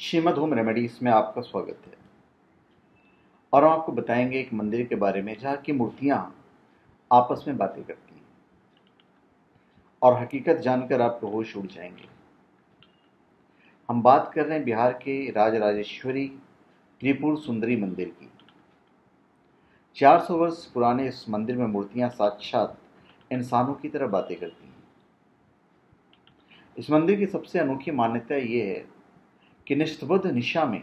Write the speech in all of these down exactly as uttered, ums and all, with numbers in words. Shrimad home remedies में आपका स्वागत है। और हम आपको बताएंगे एक मंदिर के बारे में जहाँ की मूर्तियाँ आपस में बातें करती हैं और हकीकत जानकर आप होश उड़ जाएंगे। हम बात कर रहे हैं बिहार के राजराजेश्वरी त्रिपुर सुंदरी मंदिर की। चार सौ वर्ष पुराने इस मंदिर में मूर्तियाँ साक्षात इंसानों की तरह बातें करती हैं। इस मंदिर की सबसे अनोखी मान्यता ये है कि निष्ठबद्ध निशा में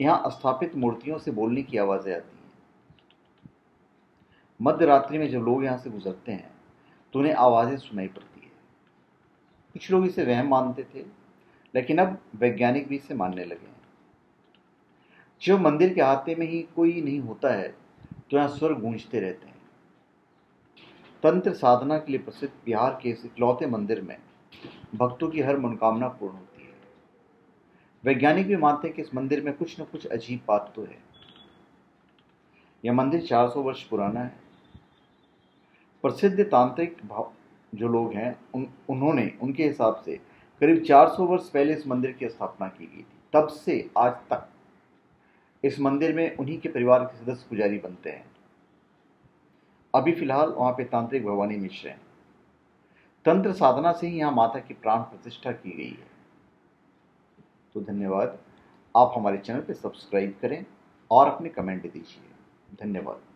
यहाँ स्थापित मूर्तियों से बोलने की आवाज़ें आती हैं। मध्य रात्रि में जब लोग यहाँ से गुजरते हैं तो उन्हें आवाज़ें सुनाई पड़ती है। कुछ लोग इसे वहम मानते थे, लेकिन अब वैज्ञानिक भी इसे मानने लगे हैं। जब मंदिर के अहाते में ही कोई नहीं होता है तो यहाँ स्वर गूंजते रहते हैं। तंत्र साधना के लिए प्रसिद्ध बिहार के इस इकलौते मंदिर में भक्तों की हर मनोकामना पूर्ण होती है। वैज्ञानिक भी मानते हैं कि इस मंदिर में कुछ न कुछ अजीब बात तो है। यह मंदिर चार सौ वर्ष पुराना है। प्रसिद्ध तांत्रिक जो लोग हैं उन, उन्होंने उनके हिसाब से करीब चार सौ वर्ष पहले इस मंदिर की स्थापना की गई थी। तब से आज तक इस मंदिर में उन्हीं के परिवार के सदस्य पुजारी बनते हैं। अभी फिलहाल वहाँ पे तांत्रिक भवानी मिश्र हैं। तंत्र साधना से ही यहाँ माता की प्राण प्रतिष्ठा की गई है। तो धन्यवाद। आप हमारे चैनल पर सब्सक्राइब करें और अपने कमेंट दीजिए। धन्यवाद।